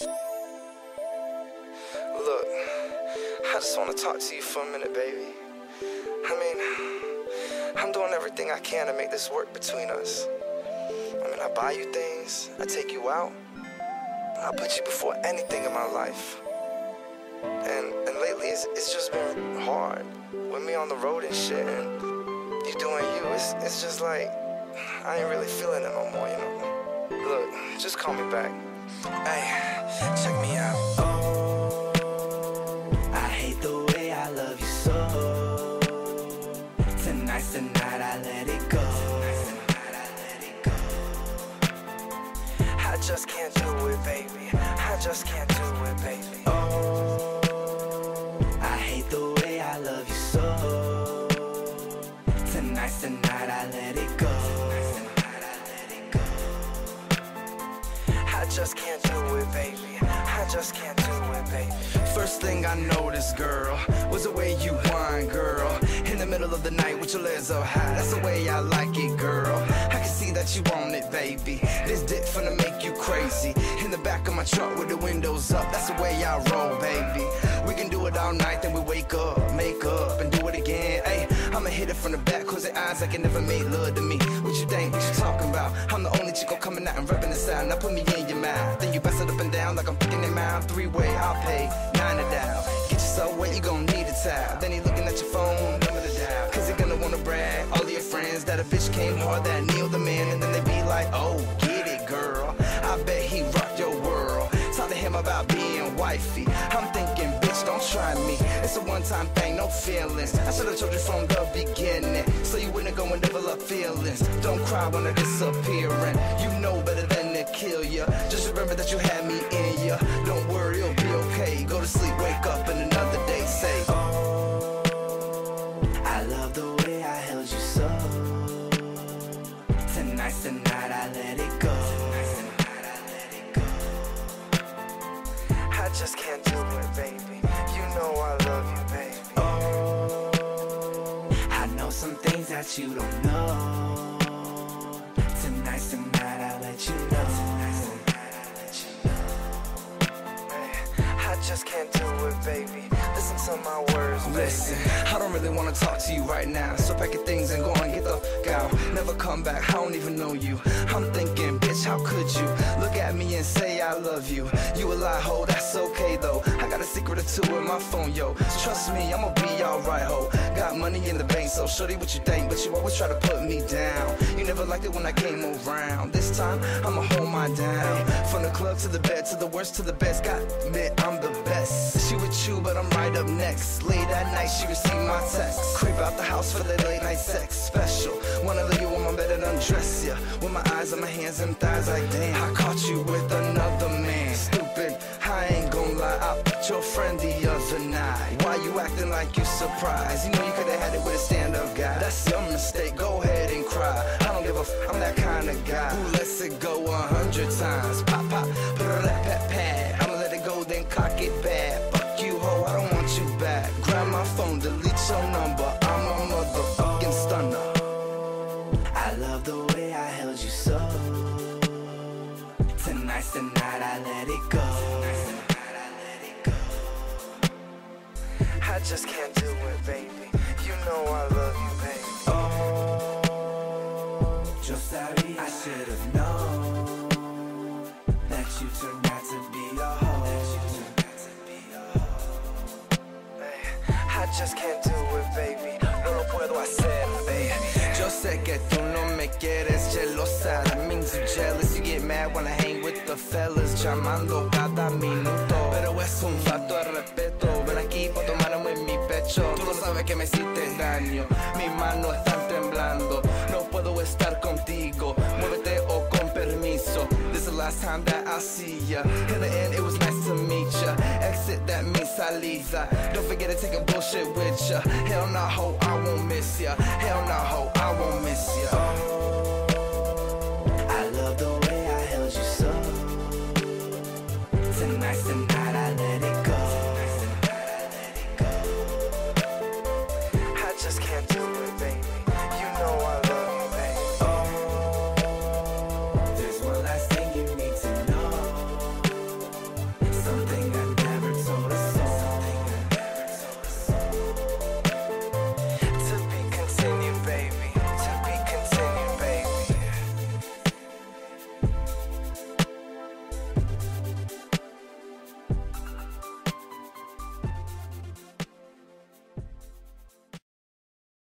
Look, I just want to talk to you for a minute, baby. I mean, I'm doing everything I can to make this work between us. I mean, I buy you things, I take you out, I put you before anything in my life. And lately, it's just been hard with me on the road and shit, and you doing you. It's just like, I ain't really feeling it no more, you know? Look, just call me back. Hey, check me out. Oh, I hate the way I love you so. Tonight's the night I let it go. I just can't do it, baby. I just can't do it, baby. Oh, I hate the way I love you so. Tonight's the night I let it go. I just can't do it, baby. I just can't do it, baby. First thing I noticed, girl, was the way you whine, girl. In the middle of the night with your legs up high. That's the way I like it, girl. I can see that you want it, baby. This dick finna make you crazy. In the back of my truck with the windows up. That's the way I roll, baby. We can do it all night, then we wake up, make up, and do it again. Ay, I'ma hit it from the back, close your eyes like it never made love to me. What you think? What you talking about? I'm the only chick coming out and rapping the sound. Now put me in your mouth. Then you bounce it up and down like I'm picking them out. Three-way, I'll pay $9 a dial. Get yourself wet, you gon' need a towel. Then he looking at your phone, number to dial. Cause he gonna wanna brag. All of your friends that a bitch came hard, that kneeled the man. And then they be like, oh, get it, girl. I bet he rocked your world. Talk to him about being wifey. I'm thinking, bitch, don't try me. It's a one-time thing, no feelings. I should've told you from the beginning, so you wouldn't go and develop feelings. Don't cry when I'm disappearing. You know better than to kill ya. Just remember that you had me in ya. Don't worry, it'll be okay. Go to sleep, wake up, and another day say, oh, I love the way I held you so. Tonight's the night I let it go. I just can't do it, baby. You know I love you, baby. Oh, I know some things that you don't know. Tonight's the night I let you know. Tonight's the night I let you know. I just can't do it, baby. Listen to my words, baby. Listen, I don't really want to talk to you right now, so pack your things and go and get the fuck out. Never come back, I don't even know you. I'm thinking, bitch, how could you? Look at me and say I love you. You a lie, ho, that's okay, though. I got a secret or two in my phone, yo. So trust me, I'ma be alright, ho. Got money in the bank, so shorty what you think, but you always try to put me down. You never liked it when I came around. This time, I'ma hold mine down. From the club to the bed, to the worst to the best. God admit, I'm the best. She with you, but I'm right up next. Late at night, she received my text. Creep out the house for the late night sex. Special, wanna lay you on my bed and undress ya. With my eyes on my hands and thighs, like damn, I caught you with another man. Stupid, I ain't gon' lie, I put your friend the other night. Why you acting like you surprised? You know you could've had it with a stand-up guy. That's your mistake, go ahead and cry. I don't give a f***, I'm that kind of guy who lets it go 100 times. Pop, pop, rap, pat, pat. I'ma let it go, then cock it back. Fuck you, ho, I don't want you back. Grab my phone, delete your number. I'm a motherfucking stunner. I love the way I held you so. Tonight's the night I let it go. Tonight's the night I let it go. I just can't do it, baby. You know I love you, baby. Oh, yo sabía. I should have known that you turned out to be a hoe. That you turned out to be a hoe. I just can't do it, baby. No lo puedo hacer, baby. Yo sé que tú no me quieres, celosa. That means you're jealous. You get mad when I hang with the fellas. Llamando cada minuto, pero es un falto de respeto. Ven aquí pa' tomarme en mi pecho. Tú no sabes que me hiciste daño. Mis manos están temblando. No puedo estar contigo. Muévete o con permiso. This is the last time that I see ya. In the end, it was nice to meet ya. Exit, that means salida. Don't forget to take a bullshit with ya. Hell nah, ho, I won't miss ya. Hell nah, ho, I won't miss ya.